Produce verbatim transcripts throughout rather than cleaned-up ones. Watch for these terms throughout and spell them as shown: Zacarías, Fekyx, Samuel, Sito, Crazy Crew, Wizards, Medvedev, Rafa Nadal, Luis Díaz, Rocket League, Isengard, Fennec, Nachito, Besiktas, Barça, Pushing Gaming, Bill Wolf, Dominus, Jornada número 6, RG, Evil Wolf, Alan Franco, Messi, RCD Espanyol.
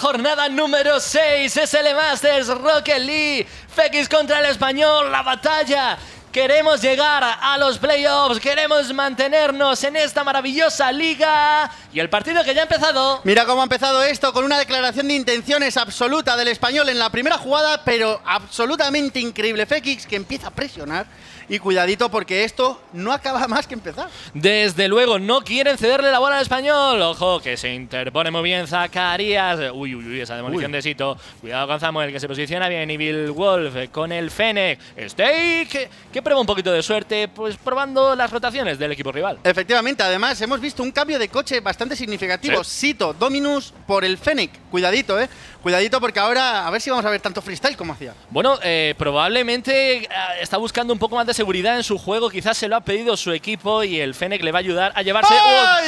Jornada número seis, S L Masters, Rocket League, Fekyx contra el Espanyol, la batalla. Queremos llegar a los playoffs, queremos mantenernos en esta maravillosa liga y el partido que ya ha empezado. Mira cómo ha empezado esto, con una declaración de intenciones absoluta del Espanyol en la primera jugada, pero absolutamente increíble. Fekyx que empieza a presionar y cuidadito porque esto no acaba más que empezar. Desde luego, no quieren cederle la bola al Espanyol. Ojo, que se interpone muy bien Zacarías. Uy, uy, uy, esa demolición uy. de Sito. Cuidado con Samuel, que se posiciona bien. Y Bill Wolf con el Fennec. Steak, que prueba un poquito de suerte, pues probando las rotaciones del equipo rival. Efectivamente, además hemos visto un cambio de coche bastante significativo. ¿Sí? Sito, Dominus por el Fennec. Cuidadito, eh. Cuidadito porque ahora a ver si vamos a ver tanto freestyle como hacía. Bueno, eh, probablemente está buscando un poco más de seguridad en su juego, quizás se lo ha pedido su equipo y el Fennec le va a ayudar a llevarse uh,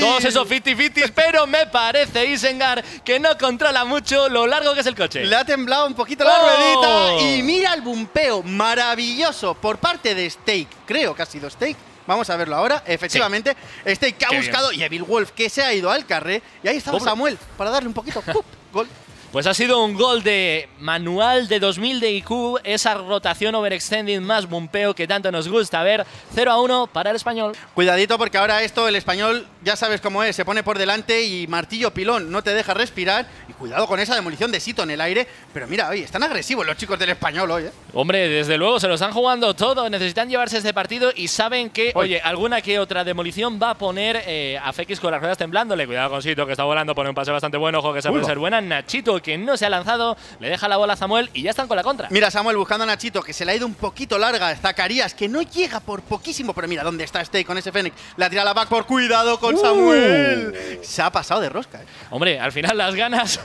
todos esos cincuenta cincuenta, pero me parece Isengard que no controla mucho lo largo que es el coche. Le ha temblado un poquito la oh. ruedita y mira el bumpeo maravilloso por parte de Steak, creo que ha sido Steak. Vamos a verlo ahora. Efectivamente, sí. Steak que ha Qué buscado bien. y Evil Wolf que se ha ido al carré y ahí estaba Pobre. Samuel para darle un poquito. ¡Pup! Gol. Pues ha sido un gol de manual de dos mil de I Q, esa rotación overextending más bumpeo que tanto nos gusta. A ver, cero a uno para el Espanyol. Cuidadito porque ahora esto, el Espanyol, ya sabes cómo es, se pone por delante y martillo pilón, no te deja respirar. Y cuidado con esa demolición de Sito en el aire. Pero mira, oye, están agresivos los chicos del Espanyol hoy, ¿eh? Hombre, desde luego, se lo están jugando todo, necesitan llevarse este partido y saben que, oye, alguna que otra demolición va a poner eh, a Fekyx con las ruedas temblándole. Cuidado con Sito, que está volando, pone un pase bastante bueno, ojo que se puede ser buena. Nachito, que no se ha lanzado, le deja la bola a Samuel y ya están con la contra. Mira Samuel buscando a Nachito, que se le ha ido un poquito larga. Zacarías, que no llega por poquísimo, pero mira dónde está Steak con ese Fennec. La tira a la back por cuidado con uh. Samuel. Se ha pasado de rosca, ¿eh? Hombre, al final las ganas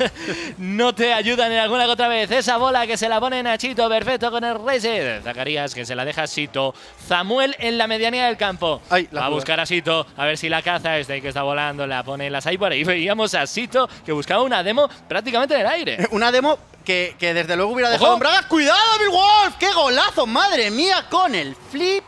no te ayudan en alguna que otra vez. Esa bola que se la pone Nachito, perfecto con el Racer. Zacarías, que se la deja Sito. Samuel en la medianía del campo. Ay, Va a buscar a Sito, a ver si la caza. Steak que está volando, la pone en la sideboard. Y veíamos a Sito, que buscaba una demo prácticamente en el aire. Una demo que, que desde luego hubiera dejado en bragas. ¡Cuidado, Bill Wolf! ¡Qué golazo! ¡Madre mía! Con el flip.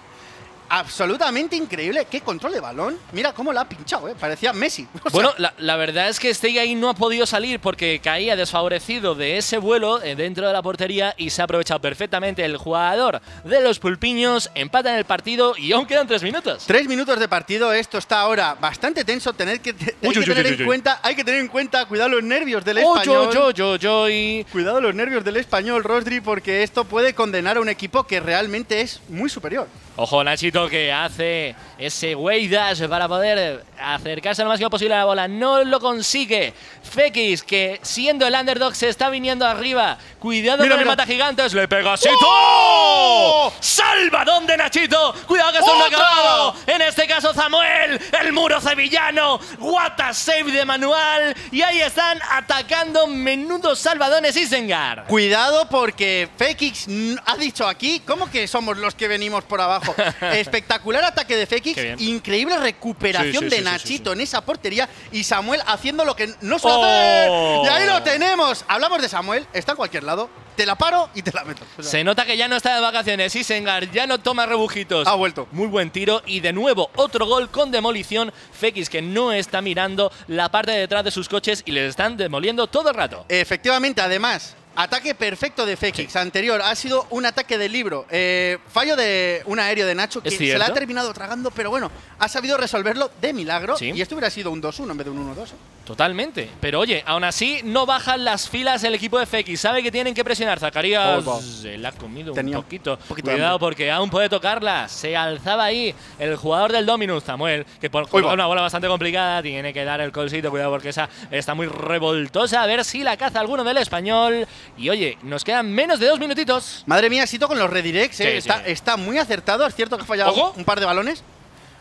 Absolutamente increíble. ¡Qué control de balón! Mira cómo la ha pinchado, ¿eh? Parecía Messi. O sea. Bueno, la, la verdad es que Steak ahí no ha podido salir porque caía desfavorecido de ese vuelo eh, dentro de la portería y se ha aprovechado perfectamente el jugador de los Pulpiños. Empatan el partido y aún quedan tres minutos. Tres minutos de partido. Esto está ahora bastante tenso. Tener que, te, uy, hay uy, que uy, tener uy, en uy. cuenta, hay que tener en cuenta, cuidado los nervios del oh, Espanyol. Yo, yo, yo, yo, y... Cuidado los nervios del Espanyol, Rosdry, porque esto puede condenar a un equipo que realmente es muy superior. Ojo, Nachito, que hace ese way dash para poder acercarse lo más que posible a la bola. No lo consigue. Fekyx, que siendo el underdog, se está viniendo arriba. Cuidado mira, con mira. el mata gigantes. Le pega a Sito. ¡Oh! ¡Salvadón de Nachito! Cuidado que esto no ha acabado. En este caso, Samuel, el muro sevillano. What a save de manual. Y ahí están atacando menudos salvadones Isengard. Cuidado porque Fekyx ha dicho aquí, ¿cómo que somos los que venimos por abajo? Espectacular ataque de Fekyx, increíble recuperación sí, sí, de sí, Nachito sí, sí, sí. en esa portería y Samuel haciendo lo que no suele oh. hacer. Y ahí lo tenemos. Hablamos de Samuel, está en cualquier lado. Te la paro y te la meto. O sea. Se nota que ya no está de vacaciones. Isengard ya no toma rebujitos. Ha vuelto. Muy buen tiro y de nuevo otro gol con demolición. Fekyx que no está mirando la parte de detrás de sus coches y les están demoliendo todo el rato. Efectivamente, además… Ataque perfecto de Fekyx. Sí. Anterior ha sido un ataque de libro. Eh, fallo de un aéreo de Nacho que se la ha terminado tragando, pero bueno, ha sabido resolverlo de milagro. Sí. Y esto hubiera sido un dos uno en vez de un uno dos. Totalmente. Pero oye, aún así no bajan las filas el equipo de Fekyx. Sabe que tienen que presionar. Zacarías oh, se la ha comido Tenía un poquito. poquito Cuidado porque aún puede tocarla. Se alzaba ahí el jugador del Dominus, Samuel, que por oh, una bola bastante complicada tiene que dar el colsito. Cuidado porque esa está muy revoltosa. A ver si la caza alguno del Espanyol. Y oye, nos quedan menos de dos minutitos. Madre mía, Sito con los redirects, ¿eh? sí, está, sí. está muy acertado. Es cierto que ha fallado Ojo. un par de balones.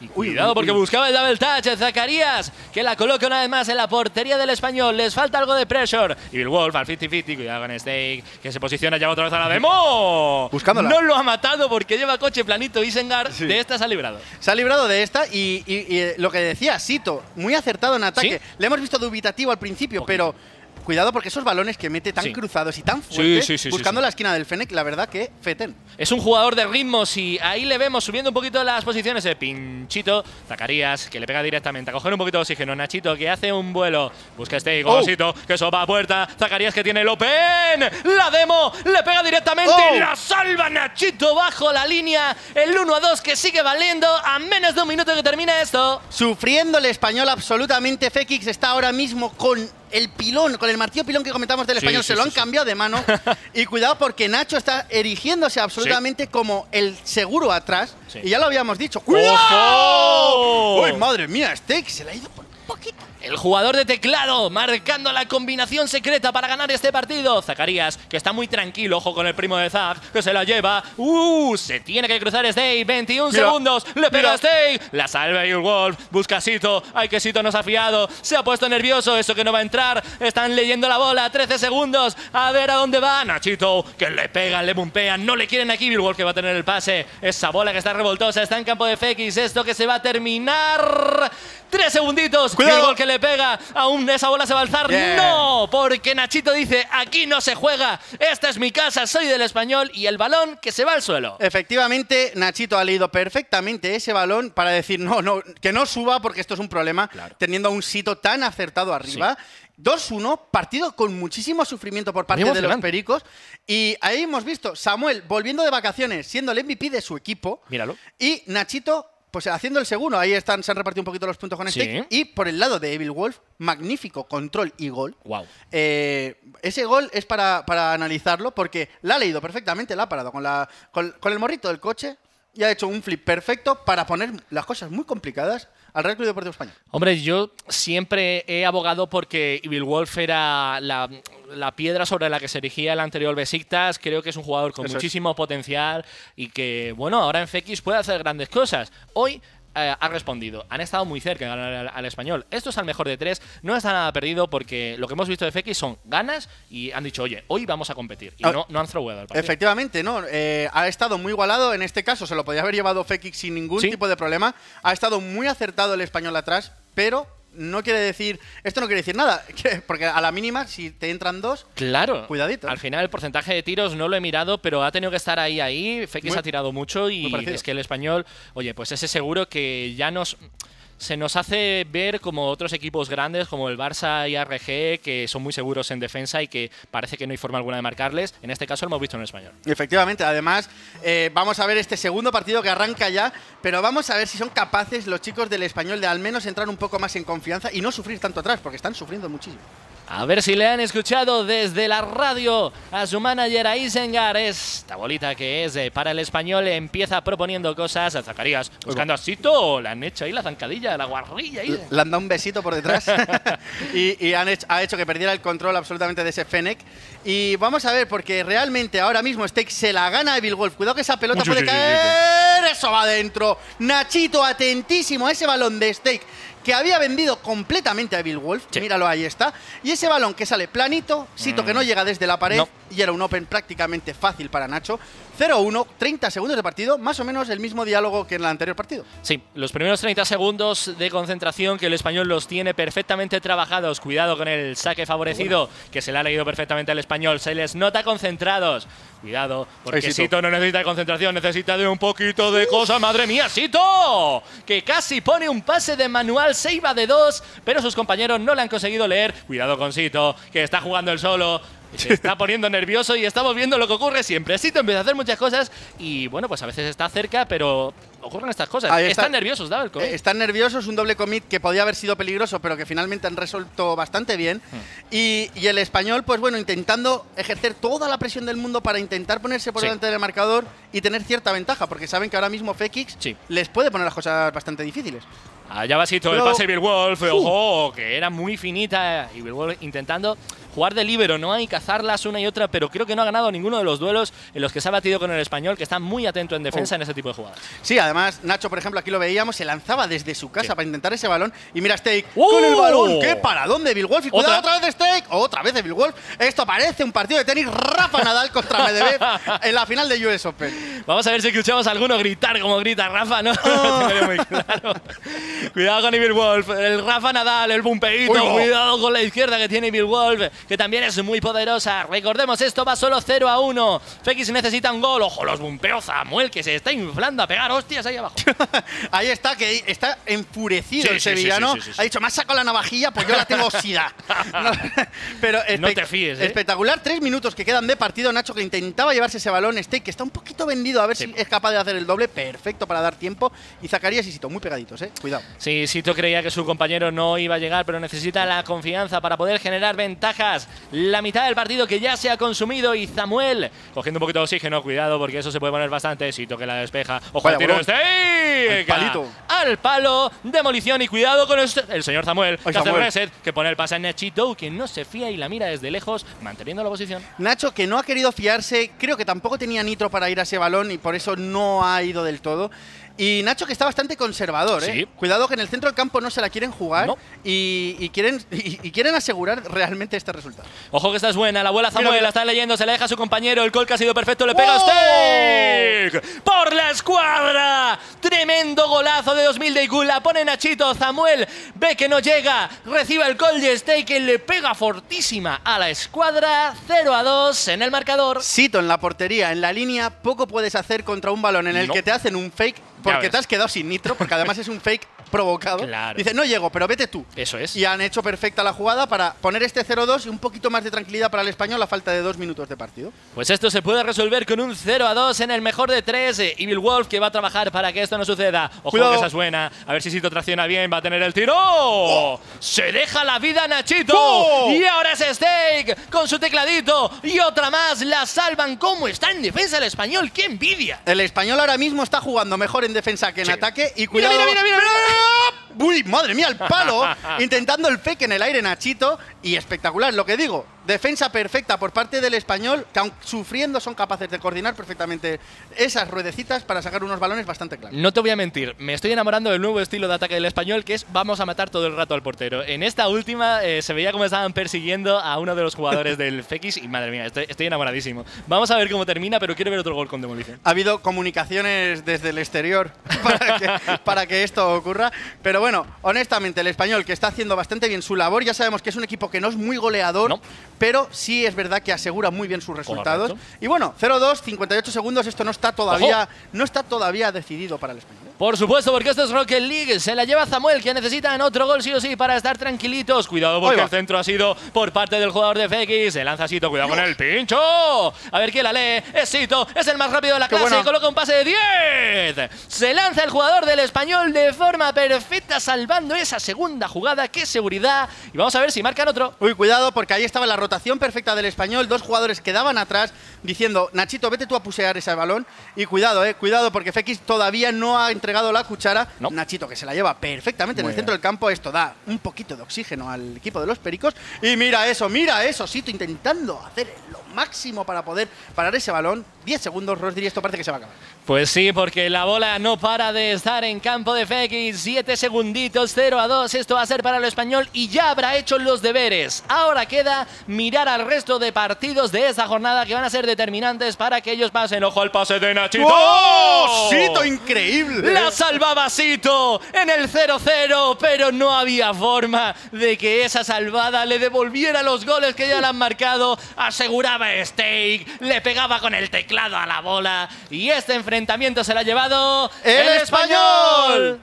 Y cuidado porque buscaba el double touch. Zacarías que la coloca una vez más en la portería del Español. Les falta algo de pressure. Y Bill Wolf al cincuenta cincuenta. Cuidado con Stake, que se posiciona ya otra vez a la demo. Buscándola. No lo ha matado porque lleva coche planito. Isengard sí. de esta se ha librado. Se ha librado de esta y, y, y lo que decía Sito, muy acertado en ataque. ¿Sí? Le hemos visto dubitativo al principio, okay. pero… Cuidado porque esos balones que mete tan sí. cruzados y tan fuertes, sí, sí, sí, buscando sí, sí. la esquina del Fennec, la verdad que feten. Es un jugador de ritmos y ahí le vemos subiendo un poquito las posiciones de pinchito. Zacarías, que le pega directamente a coger un poquito de oxígeno. Nachito, que hace un vuelo. Busca este golosito, oh. que sopa a puerta. Zacarías, que tiene el open. La demo, le pega directamente oh. y la salva Nachito bajo la línea. El uno a dos que sigue valiendo a menos de un minuto que termina esto. Sufriendo el Español absolutamente. Fekyx está ahora mismo con… El pilón, con el martillo pilón que comentamos del sí, Español, sí, se lo sí, han sí. cambiado de mano. Y cuidado porque Nacho está erigiéndose absolutamente sí. como el seguro atrás. Sí. Y ya lo habíamos dicho. ¡Cuidado! ¡Uy, madre mía! Steak se le ha ido por poquito. El jugador de teclado marcando la combinación secreta para ganar este partido. Zacarías, que está muy tranquilo, ojo con el primo de Zac, que se la lleva. ¡Uh! Se tiene que cruzar Stay, veintiún mira, segundos. Le pega a Stay, la salva Evil Wolf. Busca a Sito. Ay, que Sito nos ha fiado. Se ha puesto nervioso, eso que no va a entrar. Están leyendo la bola, trece segundos. A ver a dónde va Nachito, que le pegan, le bumpean. No le quieren aquí. Evil Wolf que va a tener el pase. Esa bola que está revoltosa, está en campo de Fekyx. Esto que se va a terminar. Tres segunditos. Cuidado. Evil Wolf que le pega, aún esa bola se va a alzar. Yeah. ¡No! Porque Nachito dice, aquí no se juega, esta es mi casa, soy del Español, y el balón que se va al suelo. Efectivamente, Nachito ha leído perfectamente ese balón para decir, no, no, que no suba porque esto es un problema, claro. teniendo a un Sito tan acertado arriba. Sí. dos uno, partido con muchísimo sufrimiento por parte de los pericos. Y ahí hemos visto Samuel volviendo de vacaciones, siendo el M V P de su equipo. Míralo. Y Nachito… Pues haciendo el segundo, ahí están, se han repartido un poquito los puntos con Stake. Sí. Y por el lado de Evil Wolf, magnífico control y gol. Wow. Eh, ese gol es para, para analizarlo porque la ha leído perfectamente, la ha parado con, la, con, con el morrito del coche y ha hecho un flip perfecto para poner las cosas muy complicadas al Real Club Deportivo Español. Hombre, yo siempre he abogado porque Evil Wolf era la, la piedra sobre la que se erigía el anterior Besiktas. Creo que es un jugador con Eso muchísimo es. potencial y que, bueno, ahora en Fekyx puede hacer grandes cosas. Hoy eh, ha respondido. Han estado muy cerca de ganar al, al Español. Esto es al mejor de tres. No está nada perdido porque lo que hemos visto de Fekyx son ganas y han dicho, oye, hoy vamos a competir. Y ah, no, no han throwado el partido. Efectivamente, no. Eh, ha estado muy igualado. En este caso se lo podía haber llevado Fekyx sin ningún ¿Sí? tipo de problema. Ha estado muy acertado el Español atrás, pero… No quiere decir… Esto no quiere decir nada, porque a la mínima, si te entran dos, claro. cuidadito. Al final, el porcentaje de tiros no lo he mirado, pero ha tenido que estar ahí, ahí. Fekyx ha tirado mucho y es que el Español… Oye, pues ese seguro que ya nos… Se nos hace ver como otros equipos grandes, como el Barça y R G, que son muy seguros en defensa y que parece que no hay forma alguna de marcarles. En este caso lo hemos visto en el Español. Efectivamente. Además, eh, vamos a ver este segundo partido que arranca ya, pero vamos a ver si son capaces los chicos del Español de al menos entrar un poco más en confianza y no sufrir tanto atrás, porque están sufriendo muchísimo. A ver si le han escuchado desde la radio a su manager, a Isengard. Esta bolita que es para el Español empieza proponiendo cosas a Zacarías. Buscando a Sito, le han hecho ahí la zancadilla, la guarrilla. Ahí. Le han dado un besito por detrás y, y han hecho, ha hecho que perdiera el control absolutamente de ese Fennec. Y vamos a ver, porque realmente ahora mismo Steak se la gana a Evil Wolf. Cuidado que esa pelota Mucho puede sí, caer. Sí, sí. Eso va adentro. Nachito atentísimo a ese balón de Steak, que había vendido completamente a Bill Wolf. Sí. Míralo, ahí está. Y ese balón que sale planito, Sito mm. que no llega desde la pared, no. y era un open prácticamente fácil para Nacho. cero uno, treinta segundos de partido, más o menos el mismo diálogo que en el anterior partido. Sí, los primeros treinta segundos de concentración que el Español los tiene perfectamente trabajados. Cuidado con el saque favorecido, bueno. que se le ha leído perfectamente al Español. Se les nota concentrados. Cuidado, porque Sito. Sito no necesita concentración, necesita de un poquito de cosa. ¡Madre mía, Sito! Que casi pone un pase de manual, se iba de dos, pero sus compañeros no le han conseguido leer. Cuidado con Sito, que está jugando el solo. Se está poniendo nervioso y estamos viendo lo que ocurre siempre. Sito empieza a hacer muchas cosas y, bueno, pues a veces está cerca, pero ocurren estas cosas. Ahí está. Están nerviosos, ¿da? El commit. Están nerviosos, un doble commit que podía haber sido peligroso, pero que finalmente han resuelto bastante bien. Hmm. Y, y el Español, pues bueno, intentando ejercer toda la presión del mundo para intentar ponerse por sí. delante del marcador y tener cierta ventaja, porque saben que ahora mismo Fekyx sí. les puede poner las cosas bastante difíciles. Allá va Sito, el pase de Bill Wolf, uh. ojo, que era muy finita. Y Bill Wolf intentando jugar de libero, ¿no? Hay cazarlas una y otra, pero creo que no ha ganado ninguno de los duelos en los que se ha batido con el Español, que está muy atento en defensa uh. en ese tipo de jugadas. Sí, además, Nacho, por ejemplo, aquí lo veíamos, se lanzaba desde su casa sí. para intentar ese balón. Y mira, Steak uh. con el balón. ¡Qué paradón de Bill Wolf! Y cuidado, otra, otra vez de Steak, otra vez de Bill Wolf. Esto parece un partido de tenis Rafa Nadal contra Medvedev en la final de U S Open. Vamos a ver si escuchamos a alguno gritar como grita Rafa, ¿no? Oh. Muy claro. Cuidado con Evil Wolf, el Rafa Nadal, el bumpeito, no. cuidado con la izquierda que tiene Evil Wolf, que también es muy poderosa. Recordemos, esto va solo cero a uno. Fekyx necesita un gol. Ojo, los bumpeos Samuel, que se está inflando a pegar hostias ahí abajo. Ahí está, que está enfurecido sí, el sí, sevillano. Sí, sí, sí, sí. Ha dicho, me has sacado la navajilla, pues yo la tengo oxidada. No, pero no te fíes, ¿eh? Espectacular, tres minutos que quedan de partido. Nacho, que intentaba llevarse ese balón, Steak, que está un poquito vendido, a ver sí. si es capaz de hacer el doble. Perfecto para dar tiempo. Y Zacarías y Sito, muy pegaditos, ¿eh? Cuidado. Sí, Sito creía que su compañero no iba a llegar, pero necesita la confianza para poder generar ventajas. La mitad del partido que ya se ha consumido y Samuel cogiendo un poquito de oxígeno. Cuidado, porque eso se puede poner bastante. Sito que la despeja. ¡Ojo al tiro! ¡Al palito! Al palo. Demolición y cuidado con este, el señor Samuel. Ay, que Samuel. Hace reset, que pone el pase en Nachito, que no se fía y la mira desde lejos, manteniendo la posición. Nacho, que no ha querido fiarse. Creo que tampoco tenía nitro para ir a ese balón y por eso no ha ido del todo. Y Nacho, que está bastante conservador, ¿eh? Sí. Cuidado, que en el centro del campo no se la quieren jugar no. y, y, quieren, y, y quieren asegurar realmente este resultado. Ojo, que esta es buena. La abuela Samuel mira, mira. La está leyendo, se la deja a su compañero. El gol que ha sido perfecto, le pega ¡oh! a Steak por la escuadra. Tremendo golazo de dos mil de Igul. La pone Nachito. Samuel ve que no llega, recibe el gol de Steak, que le pega fortísima a la escuadra. cero a dos en el marcador. Sito en la portería, en la línea. Poco puedes hacer contra un balón en el no. que te hacen un fake. Porque te has quedado sin nitro, porque además es un fake provocado. Claro. Dice, no llego, pero vete tú. Eso es. Y han hecho perfecta la jugada para poner este cero dos y un poquito más de tranquilidad para el Español a falta de dos minutos de partido. Pues esto se puede resolver con un cero a dos en el mejor de tres. Y Bill Wolf, que va a trabajar para que esto no suceda. Ojo, cuidado, que esa es buena. A ver si Sito tracciona bien, va a tener el tiro. ¡Oh! Se deja la vida Nachito. ¡Oh! Y ahora es Steak con su tecladito. Y otra más, la salvan. ¿Cómo está en defensa el Español? ¡Qué envidia! El Español ahora mismo está jugando mejor en en defensa que en sí. ataque. Y cuidado. Mira, mira, mira, mira, mira. Uy, madre mía, el palo. Intentando el fake en el aire Nachito. Y espectacular, lo que digo. Defensa perfecta por parte del Español, que aun sufriendo son capaces de coordinar perfectamente esas ruedecitas para sacar unos balones bastante claros. No te voy a mentir, me estoy enamorando del nuevo estilo de ataque del Español, que es vamos a matar todo el rato al portero. En esta última eh, se veía como estaban persiguiendo a uno de los jugadores del Fekyx y madre mía, estoy, estoy enamoradísimo. Vamos a ver cómo termina, pero quiero ver otro gol con demolición. Ha habido comunicaciones desde el exterior para que, para que esto ocurra, pero bueno, honestamente el Español, que está haciendo bastante bien su labor, ya sabemos que es un equipo que no es muy goleador, no. pero sí es verdad que asegura muy bien sus resultados. Correcto. Y bueno, cero dos, cincuenta y ocho segundos, esto no está todavía, no está todavía decidido para el Español. Por supuesto, porque esto es Rocket League. Se la lleva Samuel, que necesitan otro gol sí o sí para estar tranquilitos. Cuidado, porque el centro ha sido por parte del jugador de Fekyx. Se lanza Sito, cuidado Dios. Con el pincho. A ver quién la lee. Es Sito, es el más rápido de la clase. Bueno. Coloca un pase de diez. Se lanza el jugador del Español de forma perfecta, salvando esa segunda jugada. ¡Qué seguridad! Y vamos a ver si marcan otro. Uy, cuidado, porque ahí estaba la rotación perfecta del Español. Dos jugadores quedaban atrás diciendo, Nachito, vete tú a pusear ese balón. Y cuidado, eh, cuidado, porque Fekyx todavía no ha entregado la cuchara. No. Nachito, que se la lleva perfectamente muy en el centro bien. Del campo. Esto da un poquito de oxígeno al equipo de los Pericos. Y mira eso, mira eso. Sito intentando hacer lo máximo para poder parar ese balón. diez segundos, Rosdir, y esto parece que se va a acabar. Pues sí, porque la bola no para de estar en campo de Fekyx. siete segunditos, cero a dos. Esto va a ser para el Español y ya habrá hecho los deberes. Ahora queda mirar al resto de partidos de esta jornada que van a ser determinantes para que ellos pasen. Ojo al pase de Nachito. ¡Oh! ¡Sito, increíble! La salvaba Sito en el cero cero, pero no había forma de que esa salvada le devolviera los goles que ya le han marcado. Aseguraba Steak, le pegaba con el teclado a la bola y este enfrentamiento se la ha llevado el Español.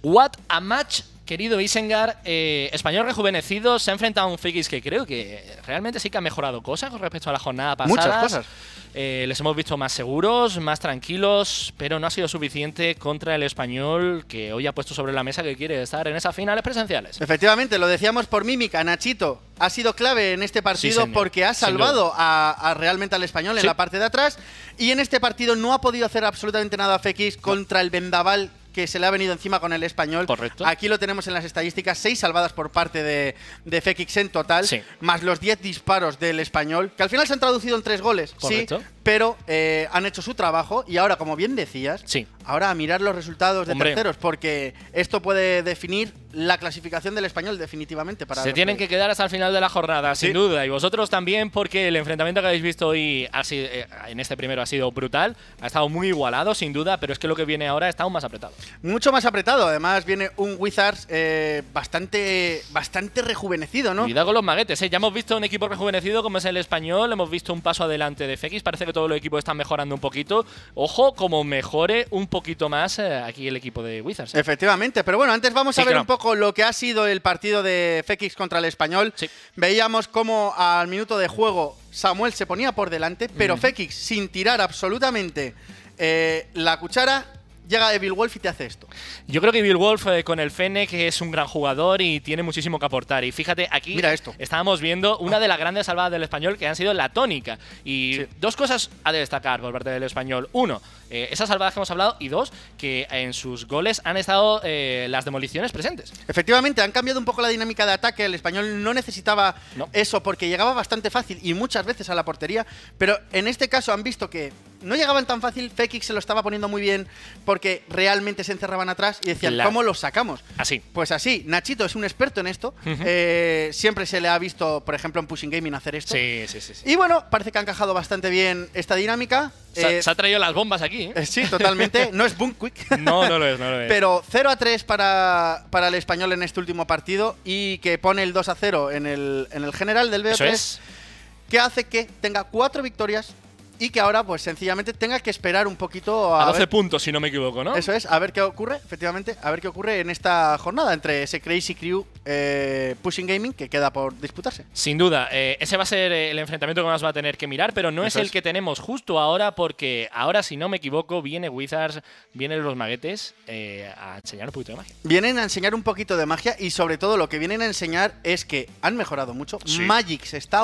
What a match querido Isengard, eh, Español rejuvenecido, se ha enfrentado a un Fekyx que creo que realmente sí que ha mejorado cosas con respecto a la jornada pasada. Muchas cosas. Eh, les hemos visto más seguros, más tranquilos, pero no ha sido suficiente contra el Español, que hoy ha puesto sobre la mesa que quiere estar en esas finales presenciales. Efectivamente, lo decíamos por mímica, Nachito ha sido clave en este partido, sí, porque ha salvado a, a realmente al Español en sí. la parte de atrás, y en este partido no ha podido hacer absolutamente nada a Fekyx contra el vendaval que se le ha venido encima con el Español. Correcto. Aquí lo tenemos en las estadísticas, seis salvadas por parte de, de Fekyx en total, sí. más los diez disparos del Español, que al final se han traducido en tres goles, Correcto. sí, pero eh, han hecho su trabajo y ahora, como bien decías, sí. ahora a mirar los resultados de Hombre. terceros, porque esto puede definir la clasificación del Español definitivamente. Para Se tienen país. que quedar hasta el final de la jornada, sí. sin duda, y vosotros también, porque el enfrentamiento que habéis visto hoy ha sido, eh, en este primero ha sido brutal, ha estado muy igualado, sin duda, pero es que lo que viene ahora está aún más apretado. Mucho más apretado, además viene un Wizards eh, bastante bastante rejuvenecido, ¿no? Cuidado con los maguetes, ¿eh? Ya hemos visto un equipo rejuvenecido como es el Español, hemos visto un paso adelante de Fekyx, parece que todos los equipos están mejorando un poquito. Ojo, como mejore un poquito más eh, aquí el equipo de Wizards. ¿eh? Efectivamente, pero bueno, antes vamos sí, a ver claro. un poco lo que ha sido el partido de Fekyx contra el Español. Sí. Veíamos cómo al minuto de juego Samuel se ponía por delante, pero mm. Fekyx, sin tirar absolutamente eh, la cuchara, llega Evil Wolf y te hace esto. Yo creo que Bill Wolf eh, con el Fennec es un gran jugador y tiene muchísimo que aportar. Y fíjate, aquí Mira esto. estábamos viendo una de las grandes salvadas del Español, que han sido la tónica. Y sí. dos cosas a destacar por parte del Español. Uno, eh, esas salvadas que hemos hablado. Y dos, que en sus goles han estado eh, las demoliciones presentes. Efectivamente, han cambiado un poco la dinámica de ataque. El Español no necesitaba no. eso porque llegaba bastante fácil y muchas veces a la portería. Pero en este caso han visto que no llegaban tan fácil, Fekyx se lo estaba poniendo muy bien porque realmente se encerraban atrás y decían, claro. ¿cómo los sacamos? Así. Pues así, Nachito es un experto en esto, uh-huh. eh, siempre se le ha visto, por ejemplo, en Pushing Gaming hacer esto. Sí, sí, sí. sí. Y bueno, parece que ha encajado bastante bien esta dinámica. Se, eh, se ha traído las bombas aquí, ¿eh? Eh, sí, totalmente. No es boom quick. No, no lo es, no lo es. Pero cero a tres para, para el Español en este último partido y que pone el dos a cero en el, en el general del B O tres. Eso es. Que hace que tenga cuatro victorias. Y que ahora, pues sencillamente, tenga que esperar un poquito a. A doce ver... puntos, si no me equivoco, ¿no? Eso es, a ver qué ocurre, efectivamente, a ver qué ocurre en esta jornada entre ese Crazy Crew eh, Pushing Gaming que queda por disputarse. Sin duda, eh, ese va a ser el enfrentamiento que más va a tener que mirar, pero no es, es el que tenemos justo ahora, porque ahora, si no me equivoco, viene Wizards, vienen los maguetes eh, a enseñar un poquito de magia. Vienen a enseñar un poquito de magia y, sobre todo, lo que vienen a enseñar es que han mejorado mucho. Sí. Magic se está